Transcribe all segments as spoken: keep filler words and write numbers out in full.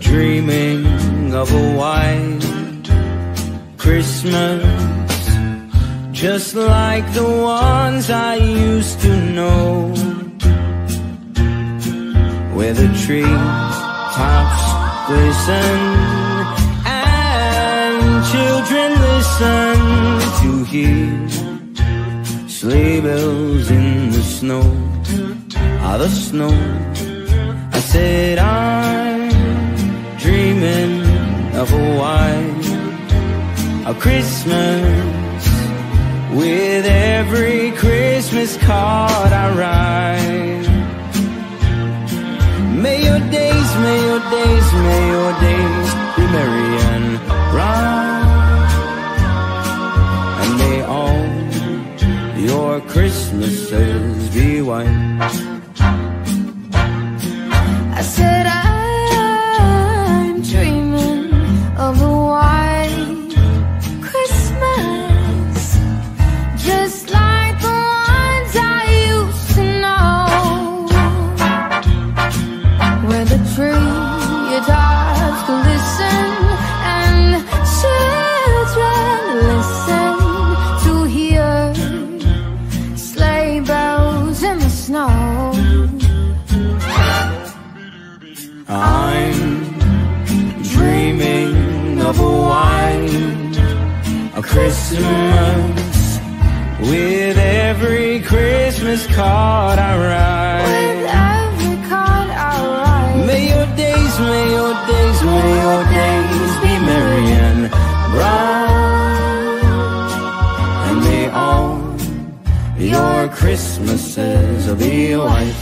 dreaming of a white Christmas, just like the ones I used to know, where the tree tops glisten and children listen to hear sleigh bells in the snow, ah, the snow. I said I'm dreaming of a white Christmas, with every Christmas card I write. May your days, may your days, may your days be merry and bright, and may all your Christmases be white. I said I'm dreaming of a white Christmas, just like the ones I used to know, where the tree tops glisten and children listen to hear sleigh bells in the snow. I'm dreaming of a white Christmas, with every Christmas card I write. With every card I write. May your days, may your days, may your days be merry and bright, and may all your Christmases be white.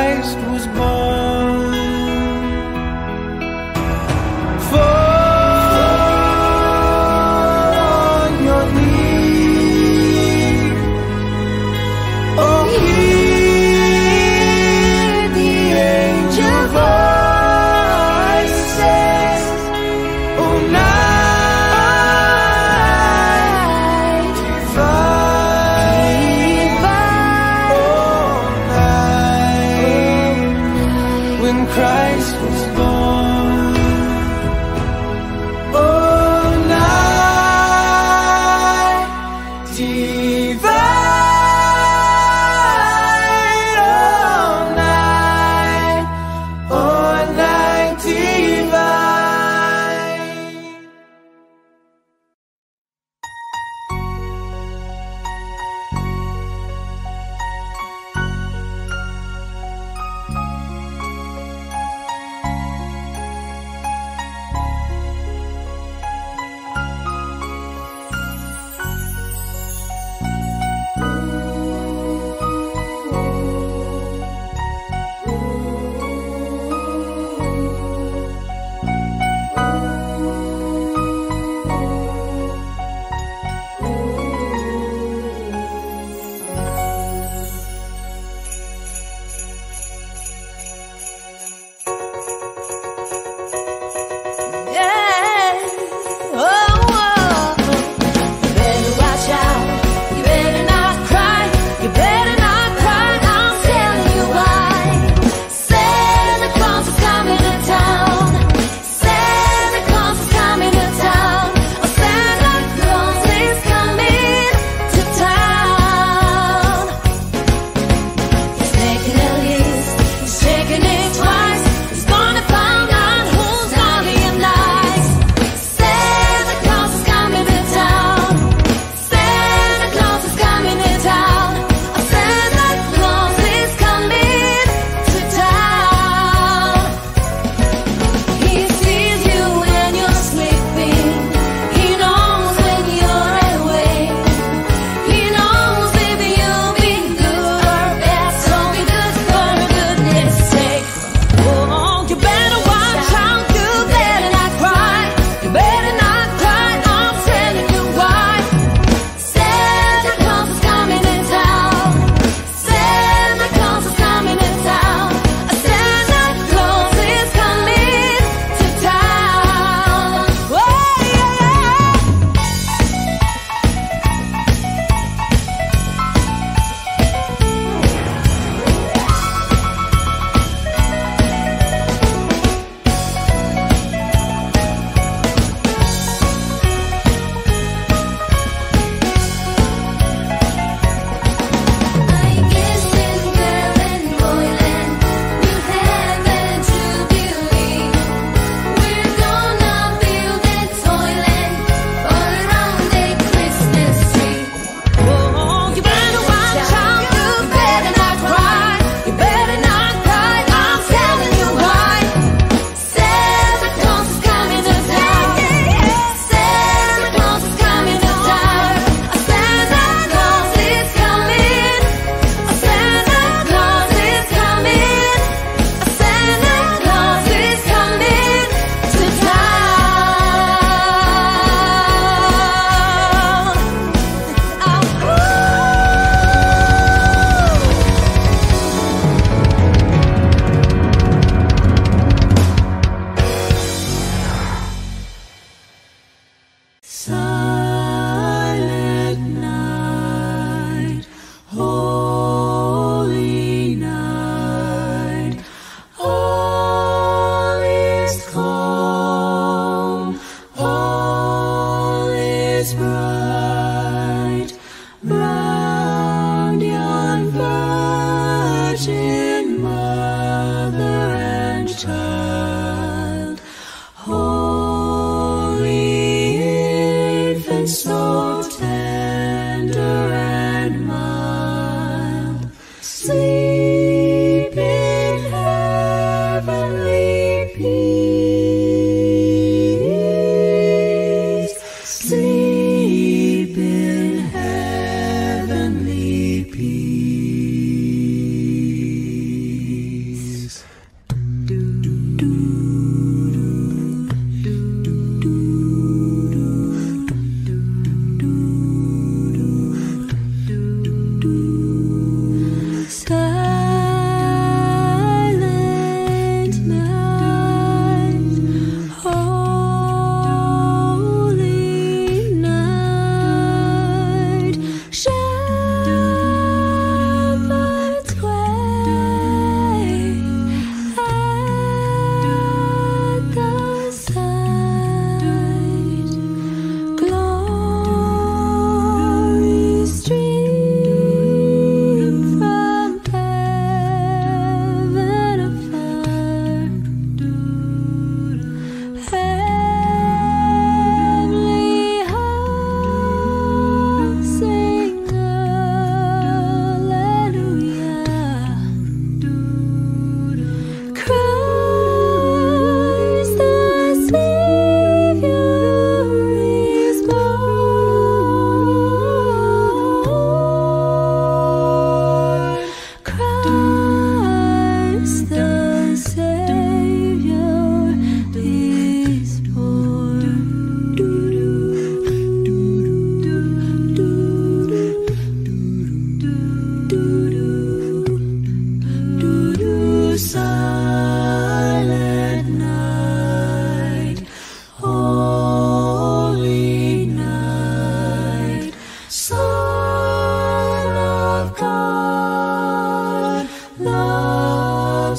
Christ was born. For your need, oh, hear the angel voices, oh, night divine. When Christ was born, oh, night divine, oh, night, oh, night divine. Thank you.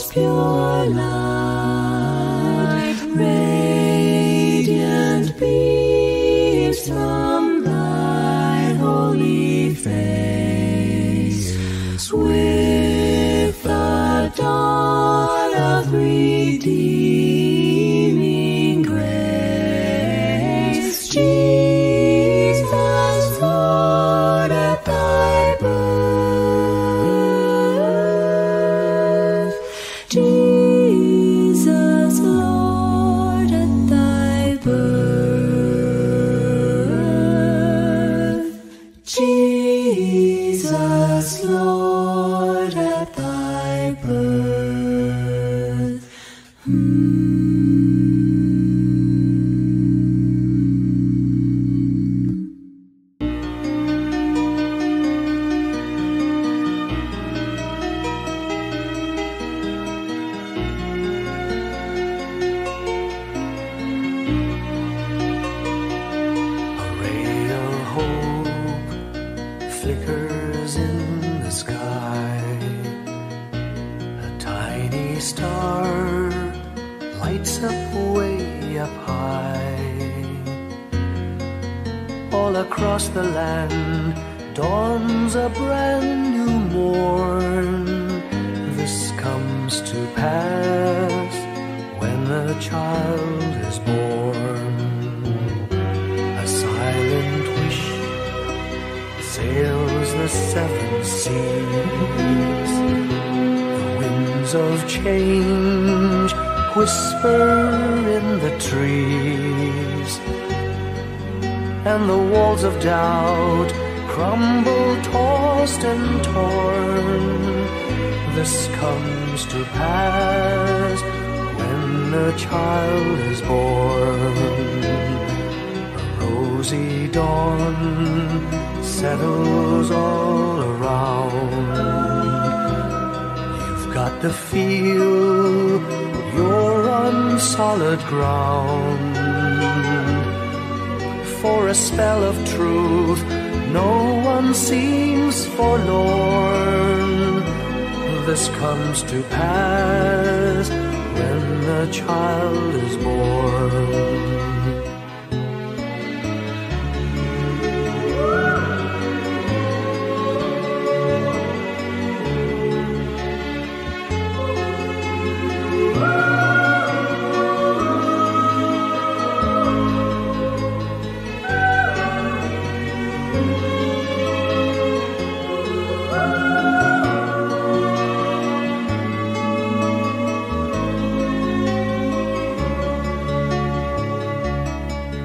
God's pure light, radiant beams from thy holy face, with the dawn of redeeming grace. Jesus, Lord, at thy birth. Jesus, Lord, at thy birth. Jesus, Lord, at thy birth. Hmm. Flickers in the sky, a tiny star lights up way up high. All across the land dawns a brand new morn. This comes to pass when the child is born. A silent wish sails the seven seas. The winds of change whisper in the trees, and the walls of doubt crumble, tossed and torn. This comes to pass when a child is born. A rosy dawn settles all around. You've got the feel you're on solid ground. For a spell of truth, no one seems forlorn. This comes to pass when the child is born.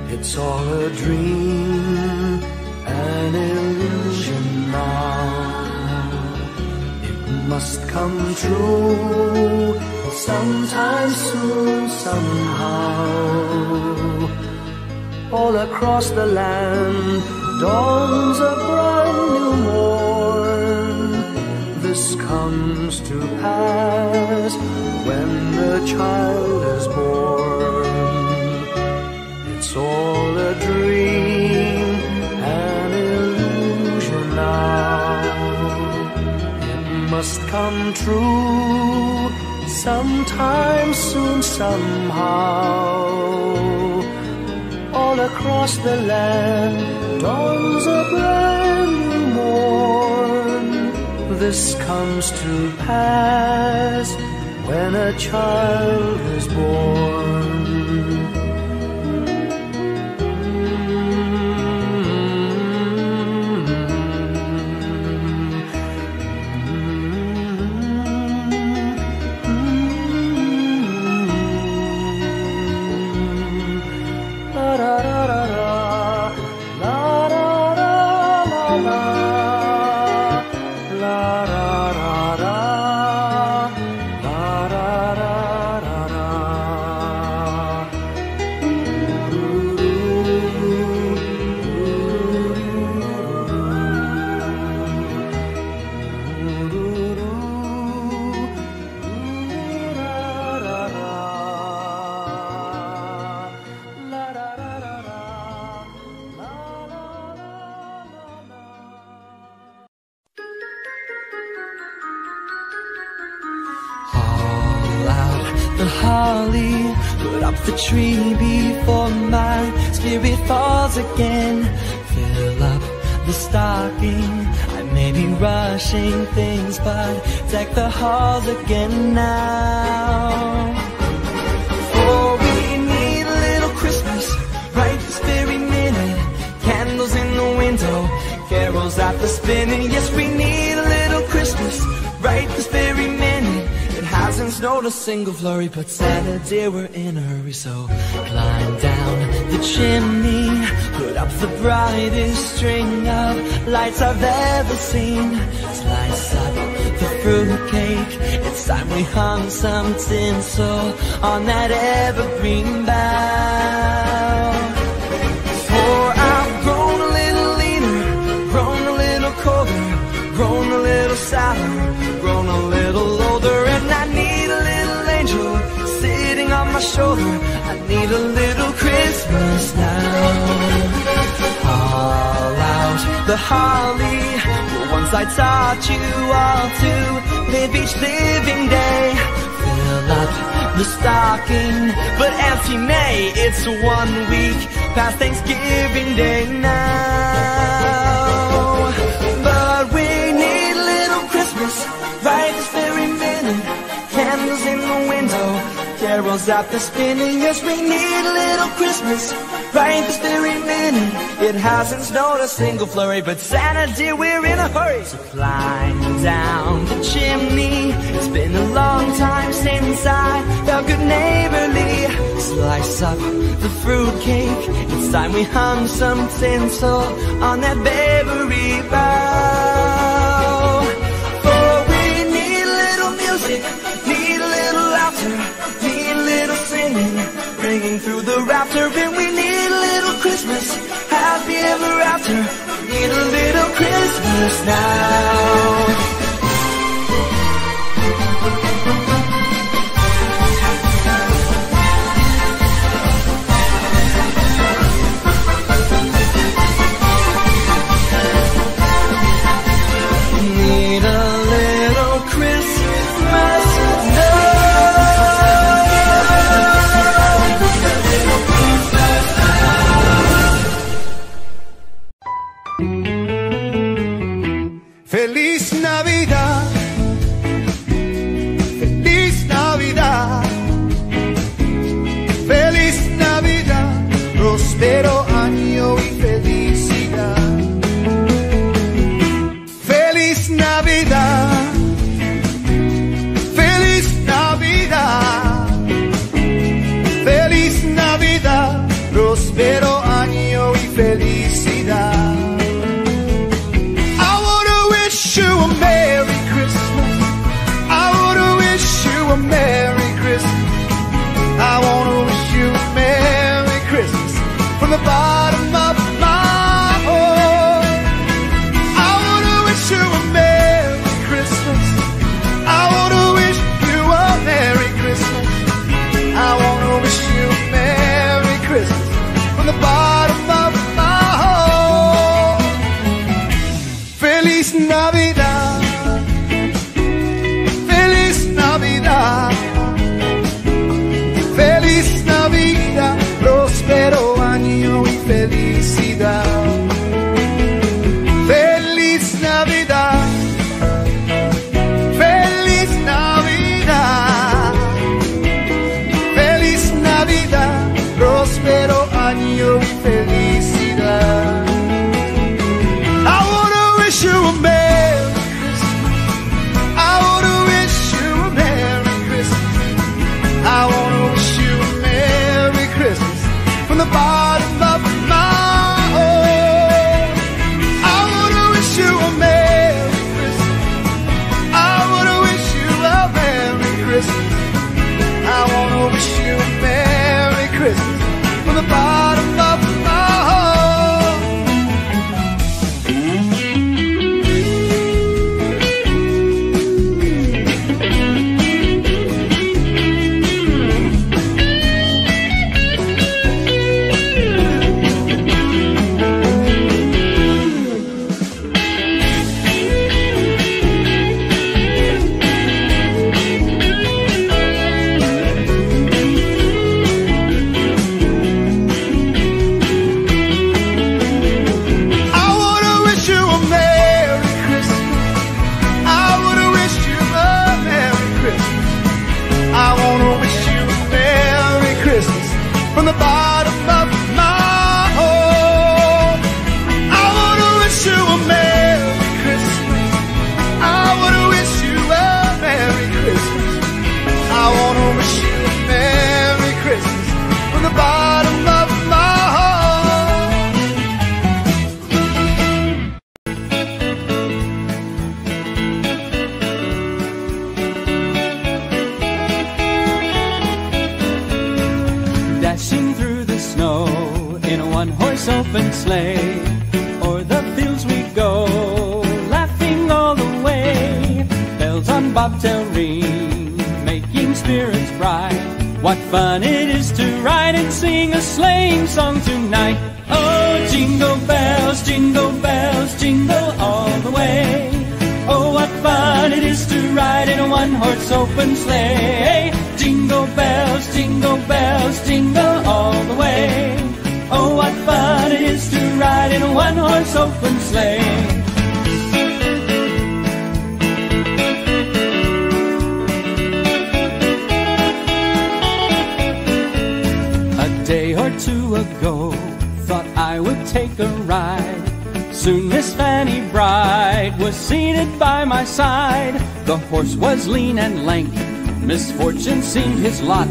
It's all a dream, an illusion now. It must come true sometime soon, somehow. All across the land dawns a brand new morn. This comes to pass when the child is born. It's all a dream, an illusion now. It must come true sometime soon, somehow. All across the land dawns a brand new morn. This comes to pass when a child is born. the holly, put up the tree before my spirit falls again. Fill up the stocking, I may be rushing things, but deck the halls again now. For we need a little Christmas right this very minute. Candles in the window, carols at the spinning. Yes, we need a little Christmas right this very minute. Hasn't snowed a single flurry, but Santa dear, we're in a hurry. So climb down the chimney, put up the brightest string of lights I've ever seen. Slice up the fruitcake, it's time we hung some tinsel on that evergreen bough. For I've grown a little leaner, grown a little colder, grown a little sadder, grown a little older. My shoulder, I need a little Christmas now. All out the holly, but once I taught you all to live each living day. Fill up the stocking, but empty May, it's one week past Thanksgiving Day now. But we need a little Christmas right this very minute. Candles in the window, carols out the spinning. Yes, we need a little Christmas right this very minute. It hasn't snowed a single flurry, but Santa dear, we're in a hurry. So climb down the chimney, it's been a long time since I felt good neighborly. Slice up the fruitcake, it's time we hung some tinsel on that bakery bough. For we need a little music, need a little laughter, ringing through the rafter, and we need a little Christmas, happy ever after. We need a little Christmas now. the bottom of my home. I wanna wish you a Merry Christmas. I wanna wish you a Merry Christmas. I wanna wish you a Merry Christmas from the bottom of my one-horse open sleigh, o'er the fields we go, laughing all the way. Bells on bobtail ring, making spirits bright. What fun it is to ride and sing a sleighing song tonight. Oh, jingle bells, jingle bells, jingle all the way. Oh, what fun it is to ride in a one-horse open sleigh. Jingle bells, jingle bells, jingle all the way. Oh, what fun it is to ride in a one-horse open sleigh. A day or two ago, thought I would take a ride. Soon Miss Fanny Bright was seated by my side. The horse was lean and lank, misfortune seemed his lot.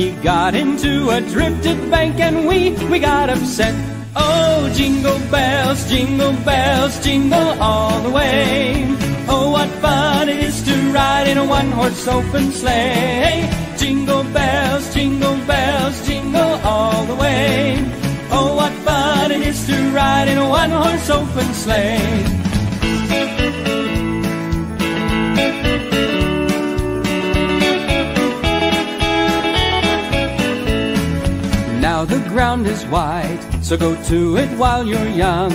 He got into a drifted bank and we, we got upset. Oh, jingle bells, jingle bells, jingle all the way. Oh, what fun it is to ride in a one-horse open sleigh. Jingle bells, jingle bells, jingle all the way. Oh, what fun it is to ride in a one-horse open sleigh. Now the ground is wide, so go to it while you're young.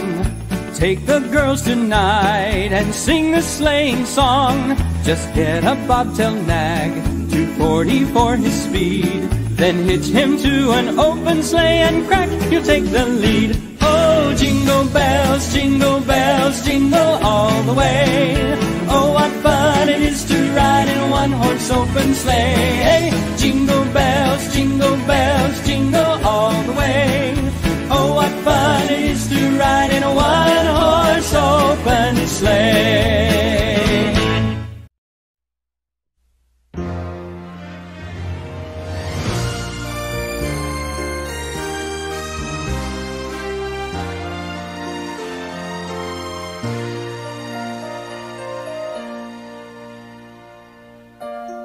Take the girls tonight and sing a sleighing song. Just get a bobtail nag, two forty for his speed. Then hitch him to an open sleigh and crack, you'll take the lead. Oh, jingle bells, jingle bells, jingle all the way. Oh, what fun it is to ride in a one-horse open sleigh. Jingle bells, jingle bells, jingle all the way. Oh, what fun it is to ride in a one-horse open sleigh.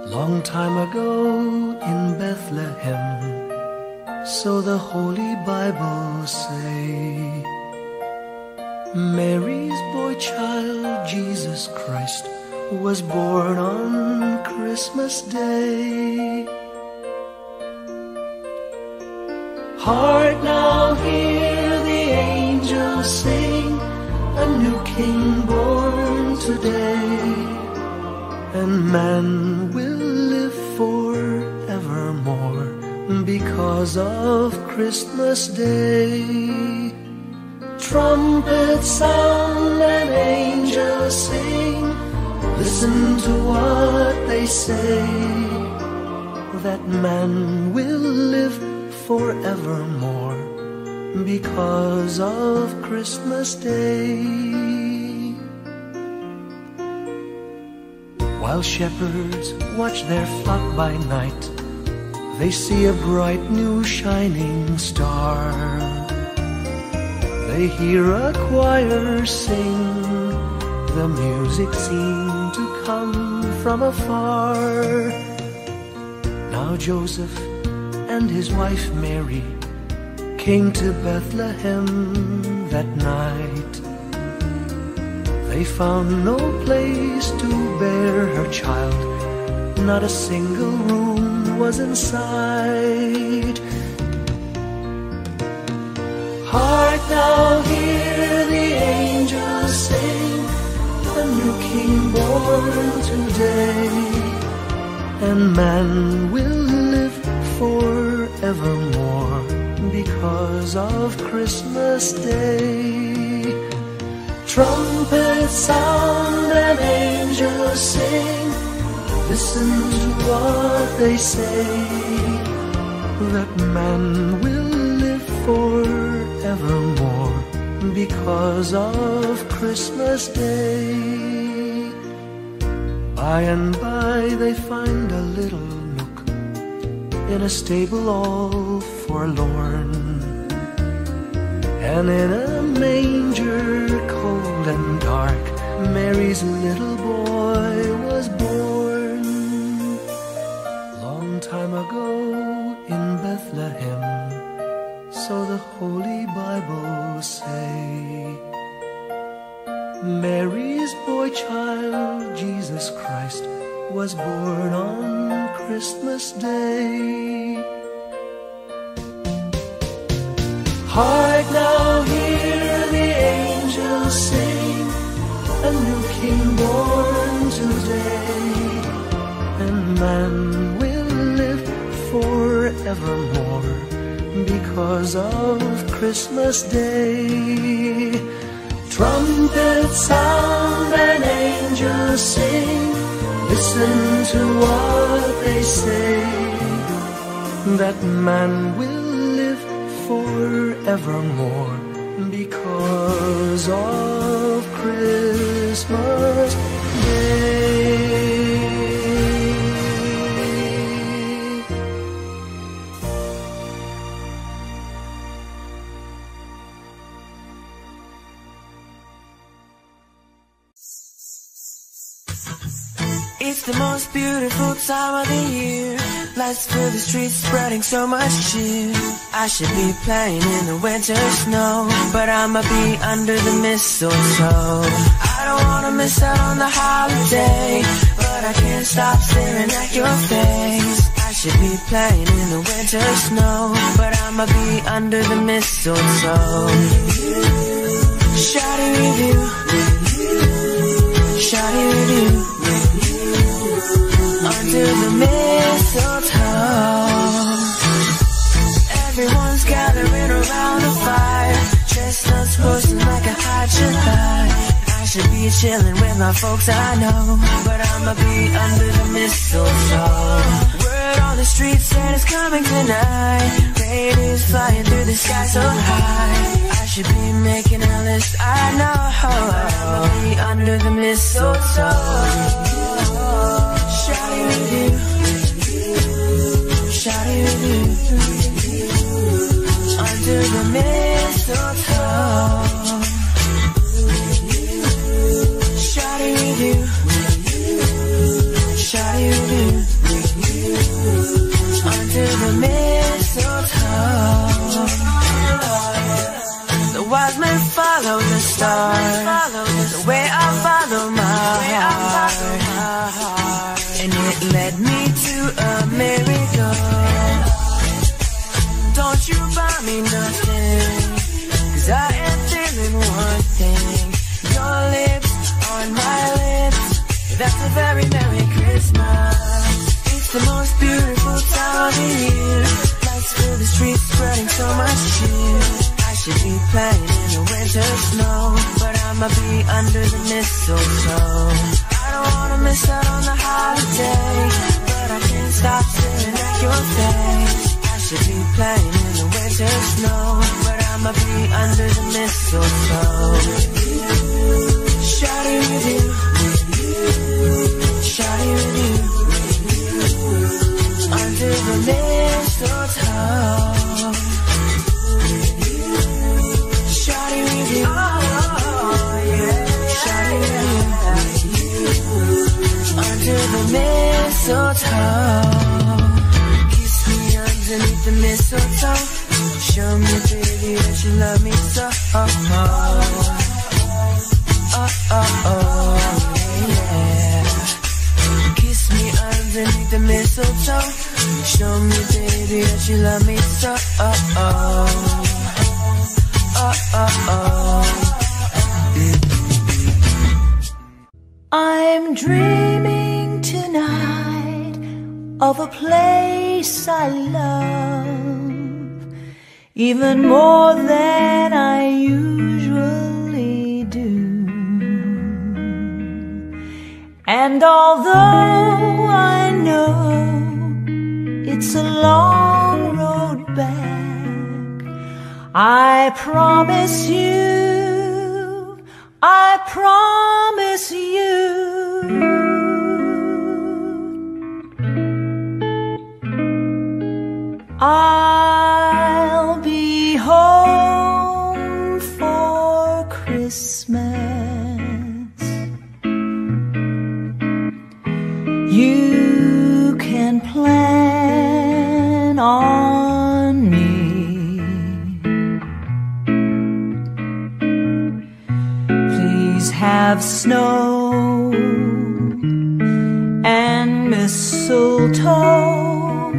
Long time ago in Bethlehem, so the Holy Bible say, Mary's boy child, Jesus Christ, was born on Christmas Day. Hark now, hear the angels sing, a new King born today. And man will live forevermore because of Christmas Day. Trumpets sound and angels sing. Listen to what they say. That man will live forevermore because of Christmas Day. While shepherds watch their flock by night, they see a bright new shining star. They hear a choir sing, the music seemed to come from afar. Now Joseph and his wife Mary came to Bethlehem that night. They found no place to bear her child, not a single room was in sight. Hark now, hear the angels sing, a new King born today. And man will live forevermore because of Christmas Day. Trumpets sound and angels sing. Listen to what they say. that man will live forevermore because of Christmas Day. By and by they find a little nook in a stable all forlorn, and in a manger cold and dark Mary's little boy was born. Long time ago in Bethlehem, so the Holy Bible say, Mary's boy child, Jesus Christ, was born on Christmas Day. Hark now, hear the angels sing, a new King born today, and man will live forevermore because of Christmas Day. Trumpets sound and angels sing, listen to what they say, that man will live forevermore because of Christmas Day. It's the most beautiful time of the year. Lights fill the streets, spreading so much cheer. I should be playing in the winter snow, but I'ma be under the mistletoe. I don't wanna miss out on the holiday, but I can't stop staring at your face. I should be playing in the winter snow, but I'ma be under the mistletoe. Shawty with you, shawty with you, under the mistletoe. Everyone's gathering around the fire, chestnuts roasting like a hot July. I should be chilling with my folks, I know, but I'ma be under the mistletoe. Word on the street, Santa's coming tonight. Rain is flying through the sky so high. I should be making a list, I know, but I'ma be under the mistletoe. Shawty with you, shawty with you, under the mistletoe. Shawty with you, shawty with you, under the mistletoe. The wise men follow the stars, the way I follow my heart, and it led me to a miracle. Don't you buy me nothing, cause I am feeling one thing. Your lips on my lips, that's a very Merry Christmas. It's the most beautiful time of the year. Lights fill the streets, spreading so much cheer. I should be playing in the winter snow, but I'ma be under the mistletoe. I don't wanna miss out on the holiday, but I can't stop staring at your face. I should be playing in the winter snow, but I'ma be under the mistletoe. Shawty with you, shawty with you, under the mistletoe. Shawty with you, shawty with you, under the mistletoe. Kiss me underneath the mistletoe, show me baby that you love me so. Oh oh, oh oh oh, yeah. Kiss me underneath the mistletoe, show me baby that you love me so. Oh oh, oh oh oh, yeah. I'm dreaming tonight of a place I love even more than I usually do. And although I know it's a long road I promise you, I promise you, I'll be home for Christmas. You can plan on me. Have snow and mistletoe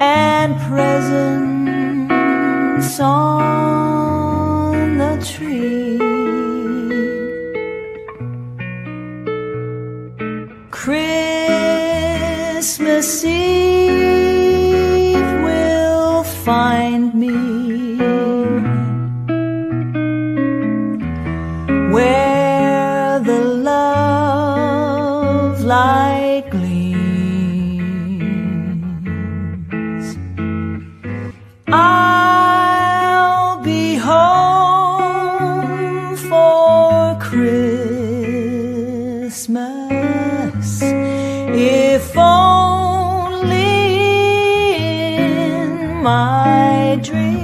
and presents on the tree. Christmas Eve will find me where the love light gleams. I'll be home for Christmas, if only in my dreams.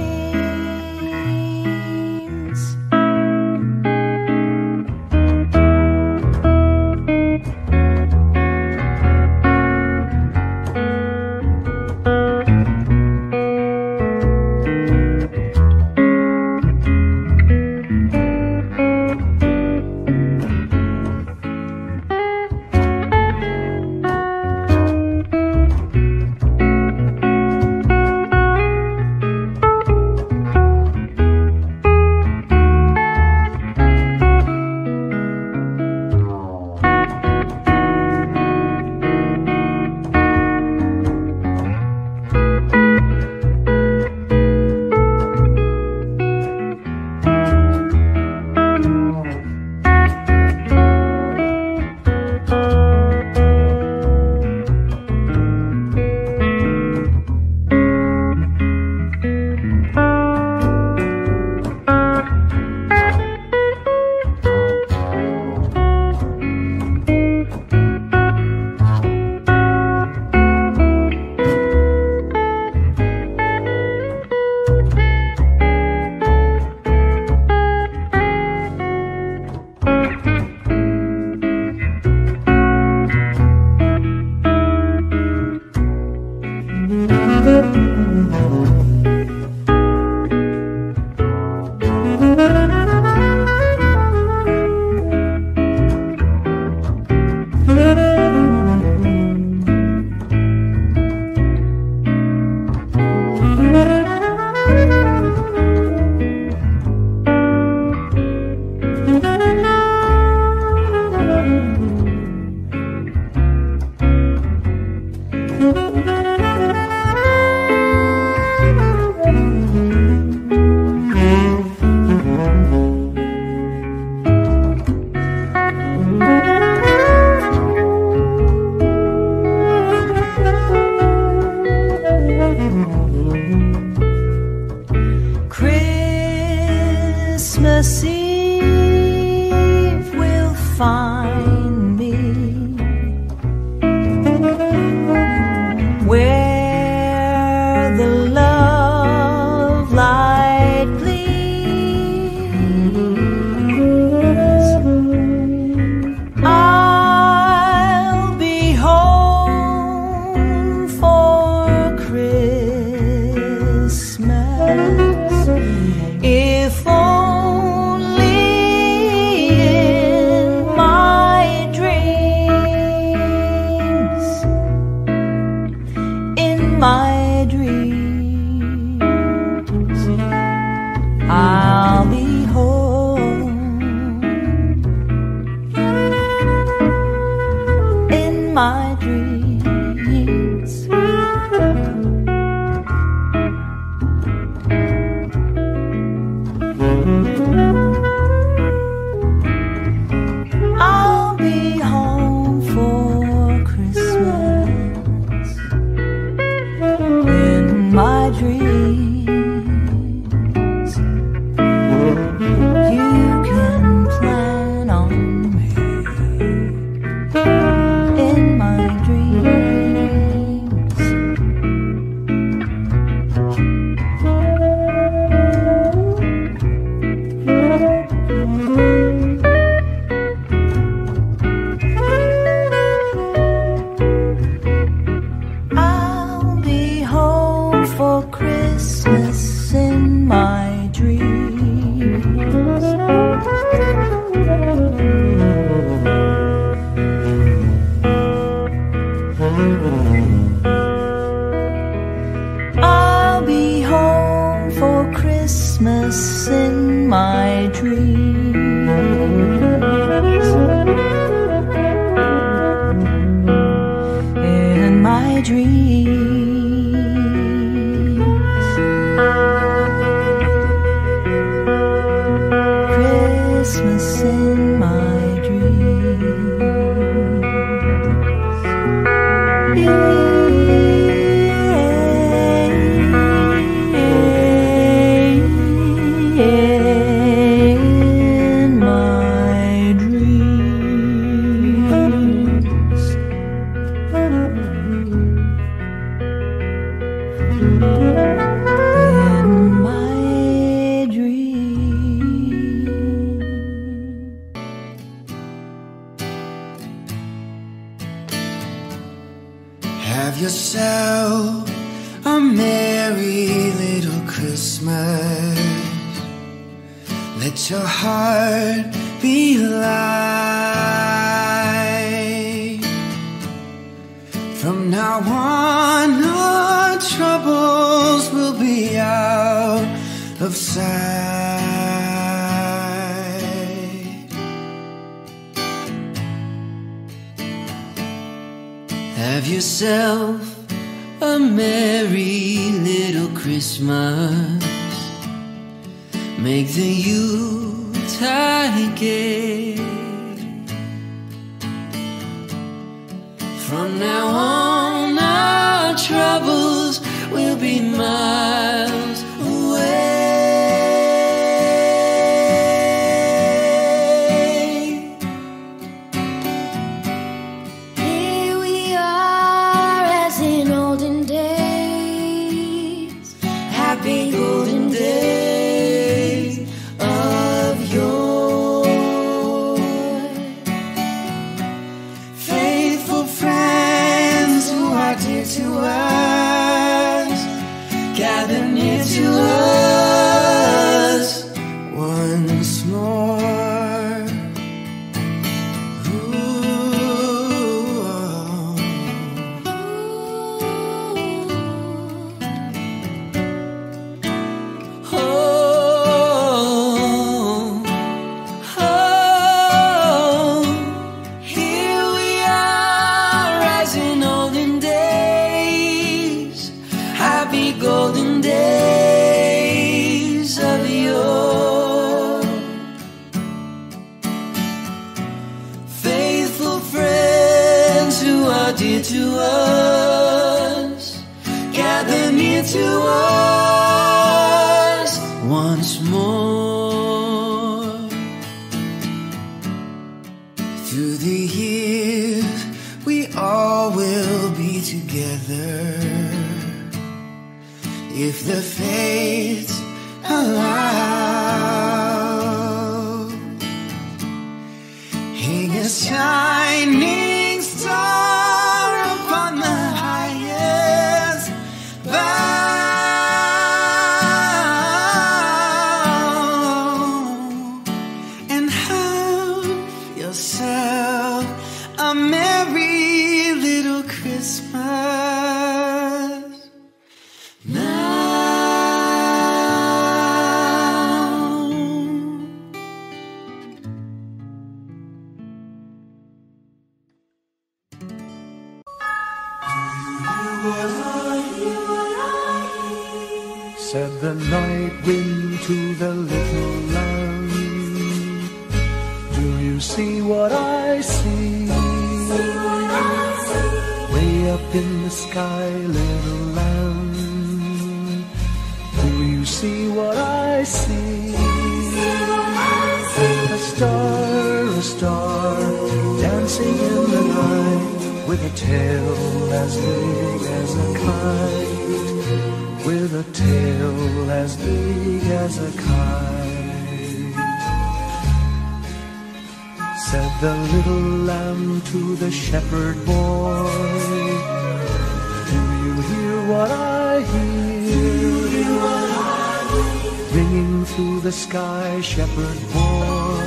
Christmas Eve will find me where the love light gleams. I'll be home for Christmas, if my dreams, I'll be home in my dreams. I'll be home for Christmas. Thank you. I'll be home for Christmas in my dreams. In my dreams, Christmas in my dreams. Yeah. In my dream, have yourself a merry little Christmas. Let your heart be light. From now on, our troubles will be out of sight. Have yourself a merry little Christmas. Make the Yuletide gay. From now on, our troubles will be miles away. Here we are, as in olden days, happy golden days. To us, gather near to us once more. Ooh. Ooh. Oh, oh, here we are, as in olden days. Happy golden days of yore. Faithful friends who are dear to us, gather near to us once more. Through the years, we all will be together, if the fates allow. Hang a shining star upon the highest bough, and have yourself a merry little Christmas. Now said the night wind to the little lamb, do you see what I see? See what I see? Way up in the sky, little lamb, do you see what I see? See what I see? A star, a star, dancing in the night, with a tail as big as a kite, with a tail as big as a kite. Said the little lamb to the shepherd boy, do you hear what I hear? Ringing through the sky, shepherd boy,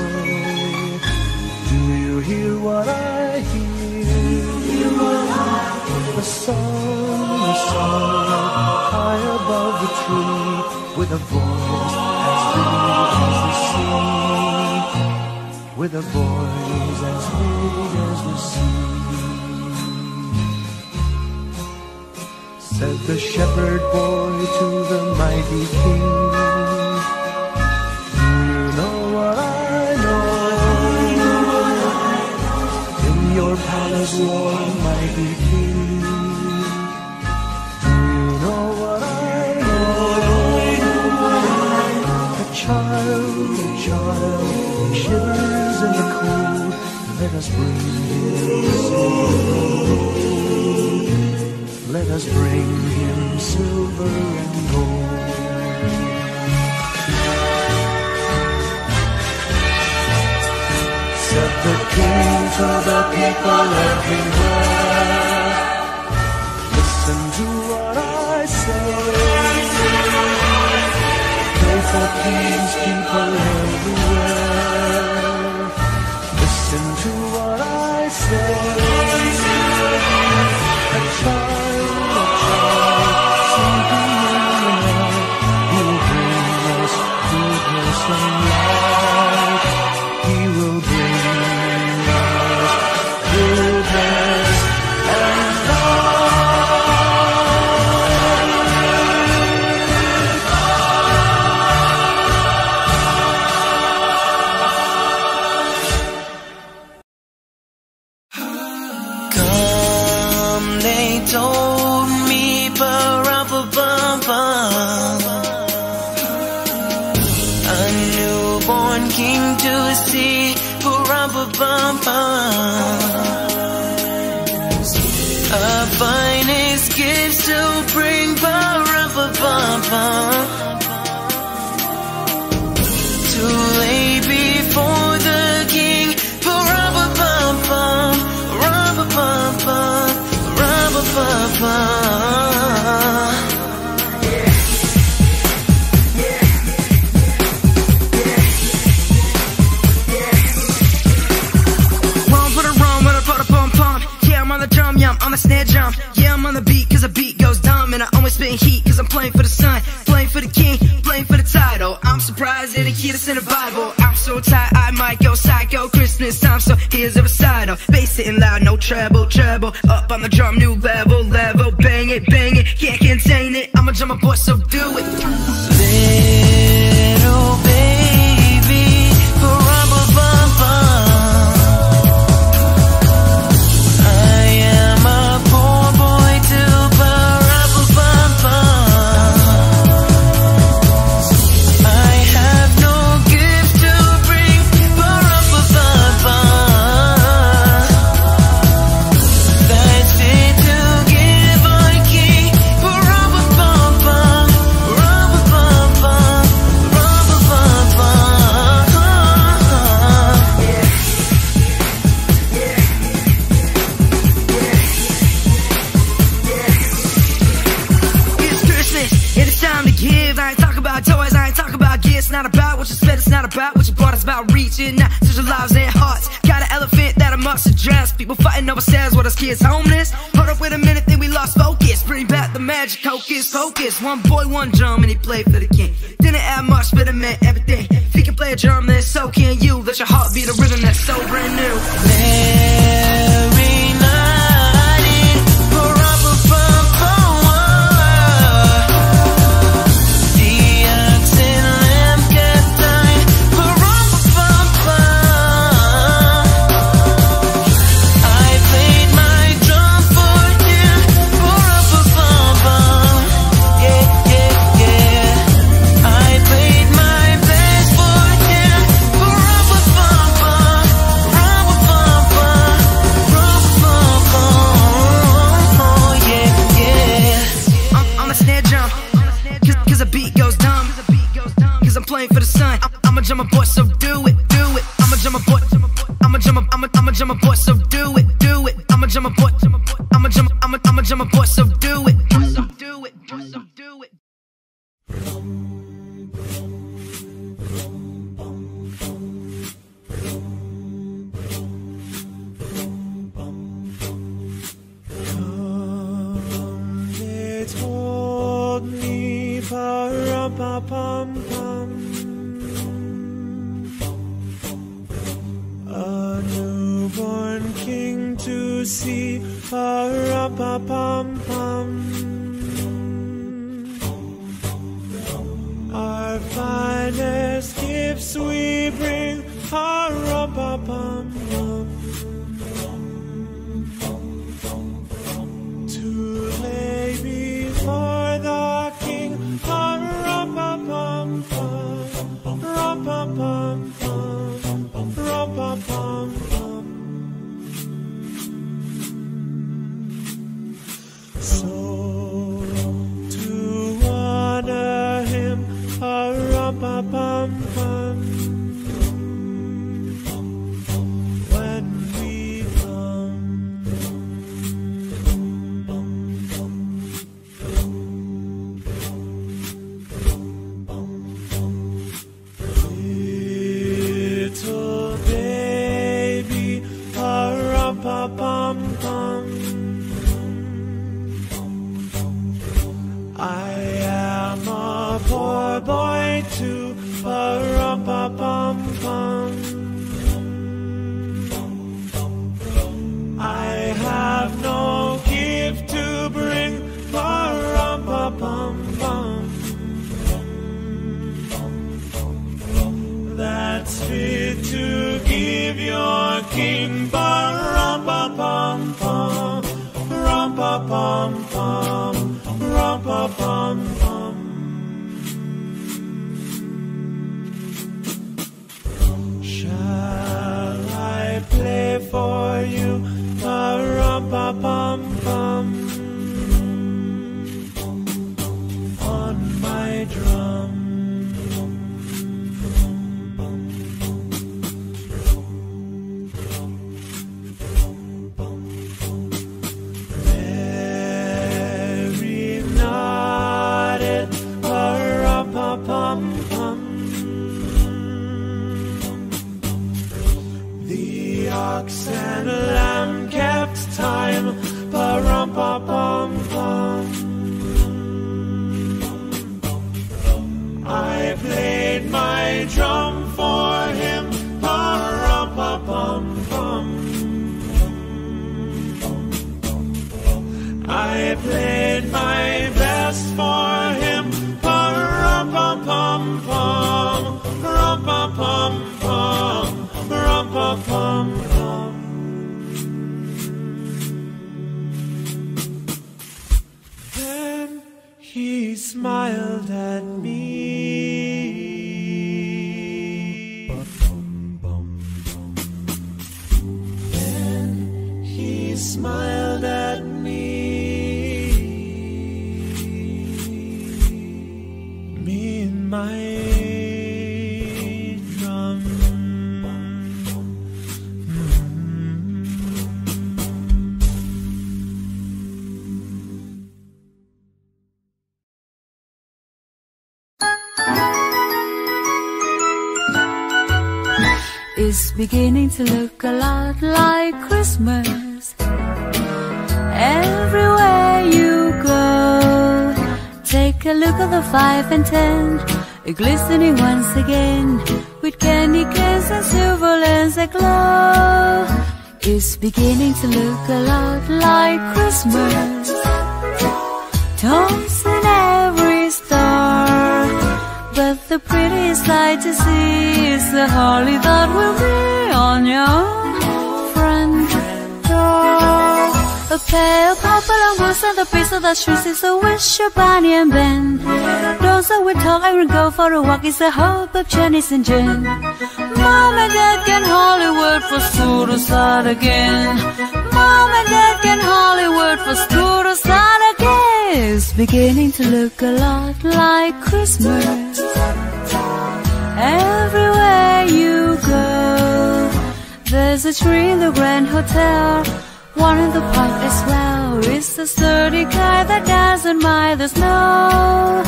do you hear what I hear? A sun shone high above the tree with a voice as big as the sea, with a voice as big as the sea. Said the shepherd boy to the mighty king, palace wall, mighty king, you know what I know. A child, a child shivers in the cold. Let us bring him silver. Let us bring him silver and gold. Said the king to the people everywhere, listen to what I say. Pray for peace, people everywhere. Listen to what I say. A child, a child, something in the night, he will bring us goodness and light. He will bring treble, treble, up on the drum, new level, level, bang it, bang it, can't contain it, I'm a drummer boy, so do it. Little baby, ba-ra-ba-bum-bum, I am a poor boy too, ba-ra-ba-bum-bum, I have no gifts to bring, ba-ra-ba-bum-bum. Not to the lives and hearts. Got an elephant that I must address. People fighting over sales with us kids homeless. Hold up, wait a minute, then we lost focus. Bring back the magic, hocus pocus. One boy, one drum, and he played for the king. Didn't add much, but it meant everything. If he can play a drum, then so can you. Let your heart beat a rhythm that's so brand new. Mary Martin, ba-ra-ba-bum-bum. I'm a boy, so do it, do it. I'm a drummer boy. I'm a drummer. I'm a I'm a drummer boy, so do it, do it. I'm a drummer boy. I'm a drummer. I'm a I'm a drummer boy, so do it, so do it, so do it. Come pom pom. A newborn king to see. A rap a pom pom. Our finest gifts we bring. A rap a pom pom. So to honor him, a rum-pa-pum-pum, when we come. Little baby, a rum-pa-pum-pum. I am a poor boy too, pa-rum-pa-pum-pum. I have no gift to bring, pa-rum-pa-pum-pum. That's fit to give your king, pa-rum-pa-pum-pum, rum-pa-pum-pum. Shall I play for you? Pa-rum-pa-pum-pum. On my drum. The ox and lamb kept time, pa-rum-pa-pum-pum. I played my drum for him, pa-rum-pa-pum-pum. I played my best for him, pa-rum-pa-pum-pum, rum-pa-pum-pum. Rum-pa-pum-pum. Then he smiled at me. Then he smiled at me. Me and my It's beginning to look a lot like Christmas everywhere you go. Take a look at the five and ten, glistening once again with candy canes and silver lands that glow. It's beginning to look a lot like Christmas. Toys in every star, but the prettiest sight to see the holly that will be on your front door. A pale purple and moss and the pizza that shrinks is a wish of Barney and Ben. Those that we talk and we go for a walk is the hope of Janice and Jen. Mom and Dad can Hollywood for school to start again. Mom and Dad can Hollywood for school to start again. It's beginning to look a lot like Christmas everywhere you go. There's a tree in the Grand Hotel, one in the park as well. It's the sturdy guy that doesn't mind the snow.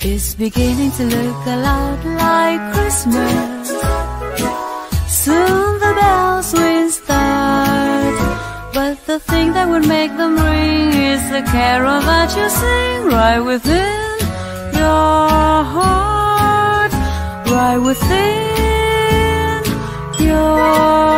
It's beginning to look a lot like Christmas. Soon the bells will start, but the thing that would make them ring is the carol that you sing right within your heart, right within your heart.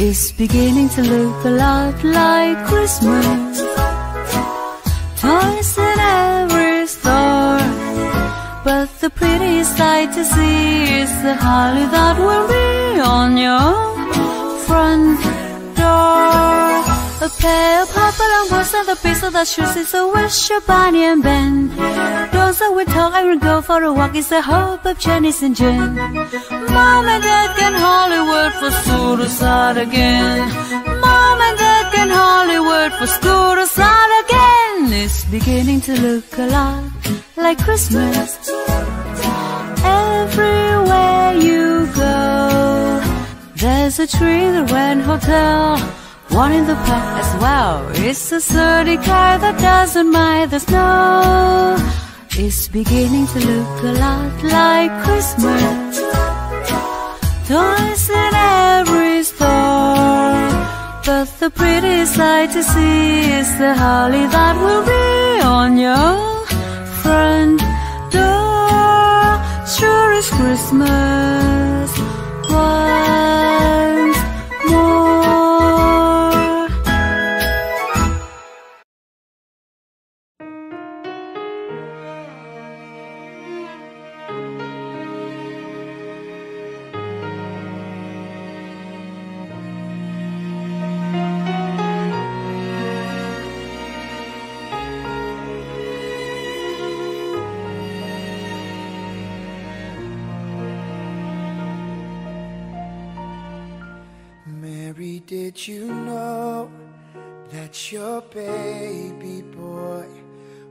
It's beginning to look a lot like Christmas. Toys in every store, but the prettiest sight to see is the holly that will be on your front door. A pair of purple and boots and a piece of that shoes is a wish, a bunny and Ben. Those that will talk and will go for a walk is the hope of Janice and Jen. Mom and Dad can Hollywood for school to start again. Mom and Dad can Hollywood for school to start again. It's beginning to look a lot like Christmas everywhere you go. There's a tree in the Grand Hotel, one in the park as well. It's a sturdy car that doesn't mind the snow. It's beginning to look a lot like Christmas. Toys in every store, but the prettiest sight to see is the holly that will be on your front door. Sure is Christmas once more. Did you know that your baby boy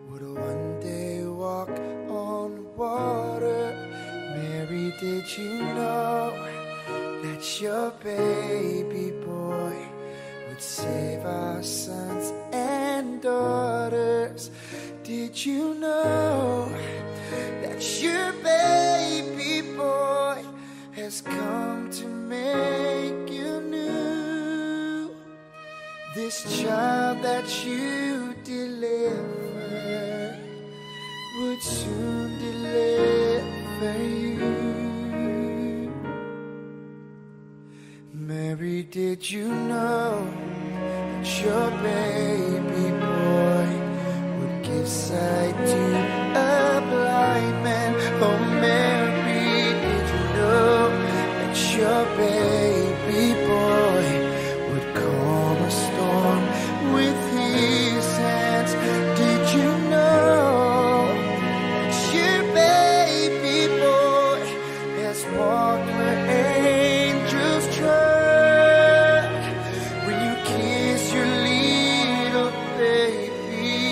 would one day walk on water? Mary, did you know that your baby boy would save our sons and daughters? Did you know that your baby boy has come to make you new? This child that you delivered would soon deliver you. Mary, did you know that your baby boy would give sight to a blind man? Oh, Mary, did you know that your baby boy with his hands? Did you know that your baby boy has walked where angels tread? When you kiss your little baby,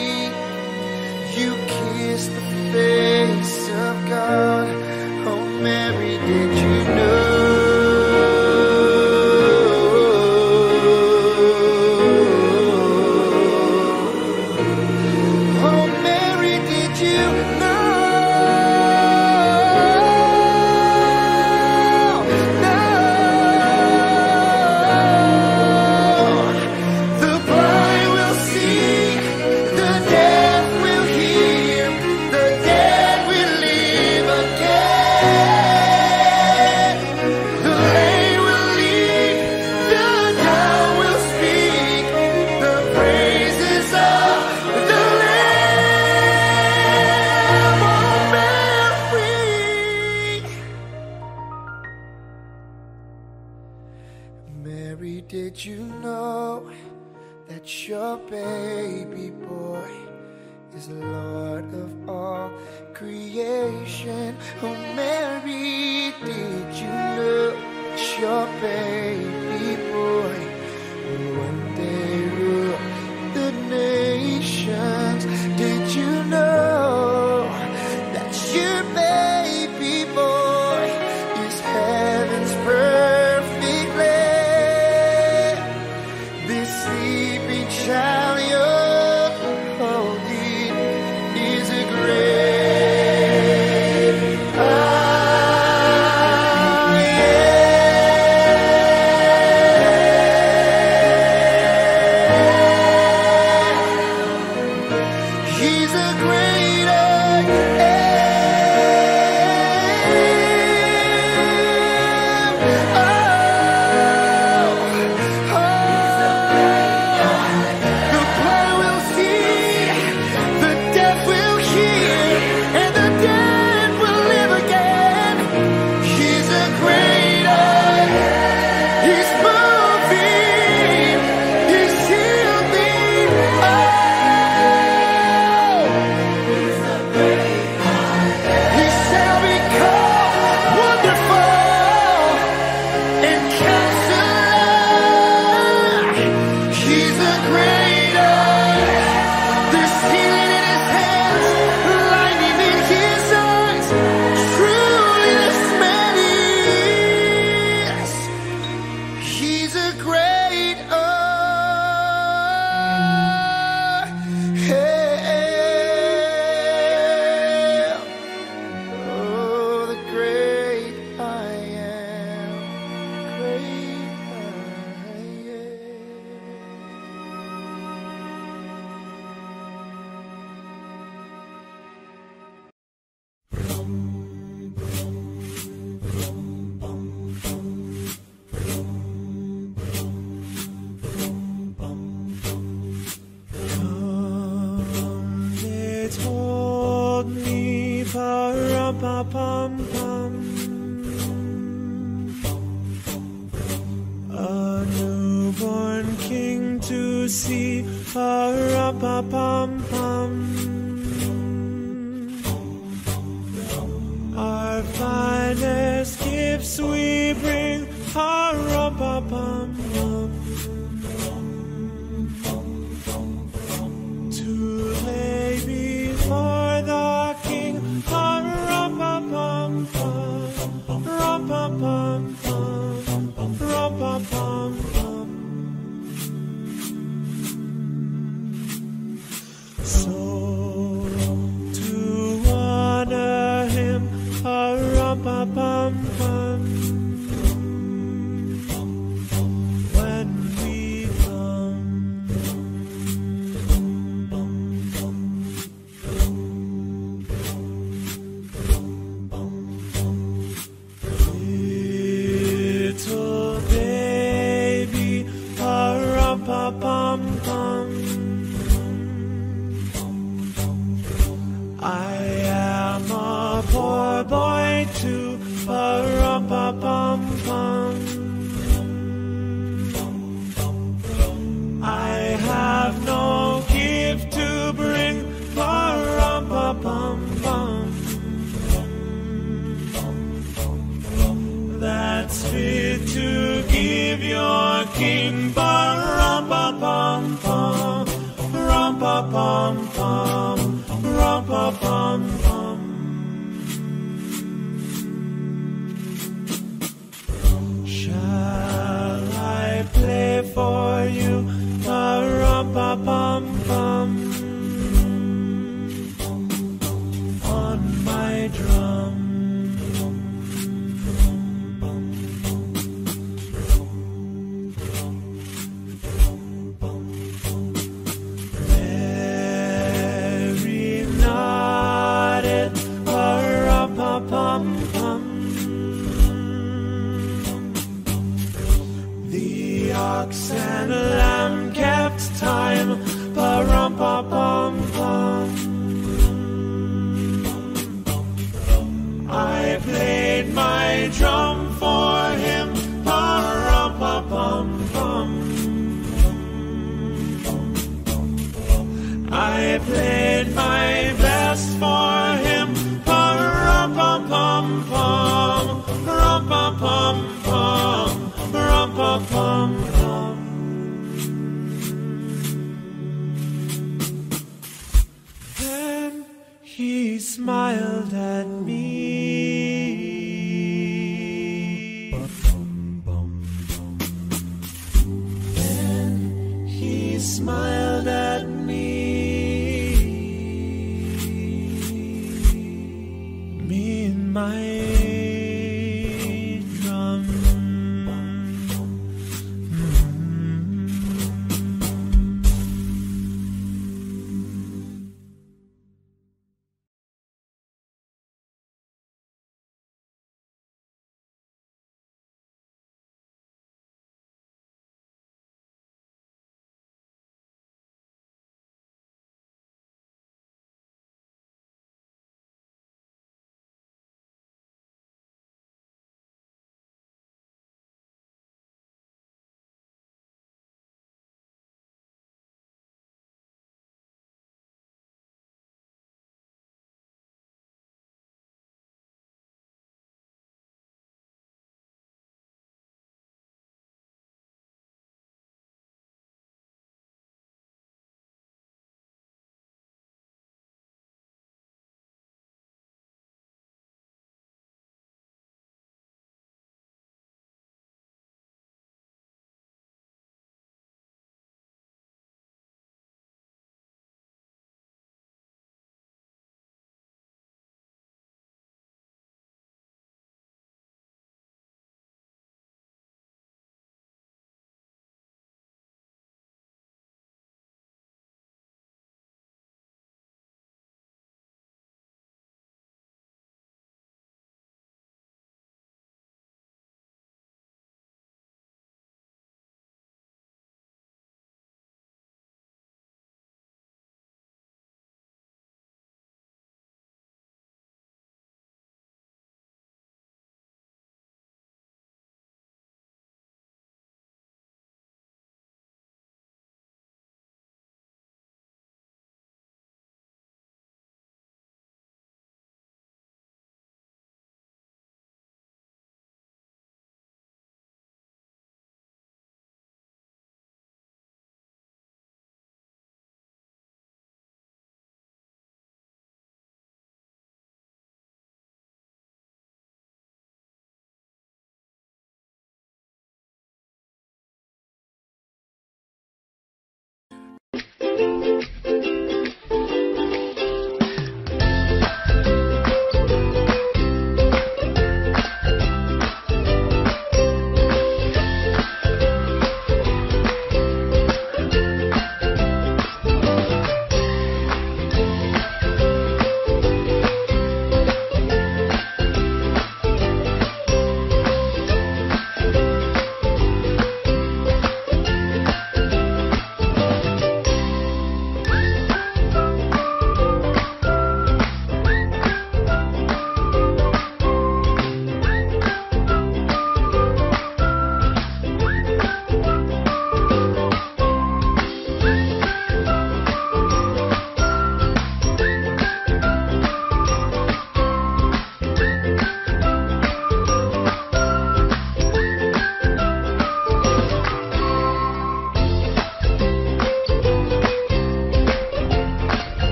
you kiss the face of God. Oh, Mary, did you know? Your baby boy is happy. pa-pa-pum-pum. A newborn king to see, pa-ra-pa-pum-pum. Our finest gifts we bring, pa-ra-pa-pum-pum. So to honor him, a-rum-pa-pum-pum, when we come. Little baby, a-rum-pa-pum-pum, I am a poor boy too, pa-rum-pa-pum-pum. I have no gift to bring, pa-rum-pa-pum-pum, that's fit to give your king, pa-rum-pa-pum-pum, rum-pa-pum-pum. Shall I play for you, pa-rum-pa-pum-pum, on my drum? The ox and lamb kept time, pa-rum-pa-pum-pum. I played my drum for him, pa-rum-pa-pum-pum. I played my best for him, pa-rum-pa-pum-pum, rum-pa-pum-pum, rum-pa-pum-pum. Then he smiled at me. Then he smiled at me. Me and my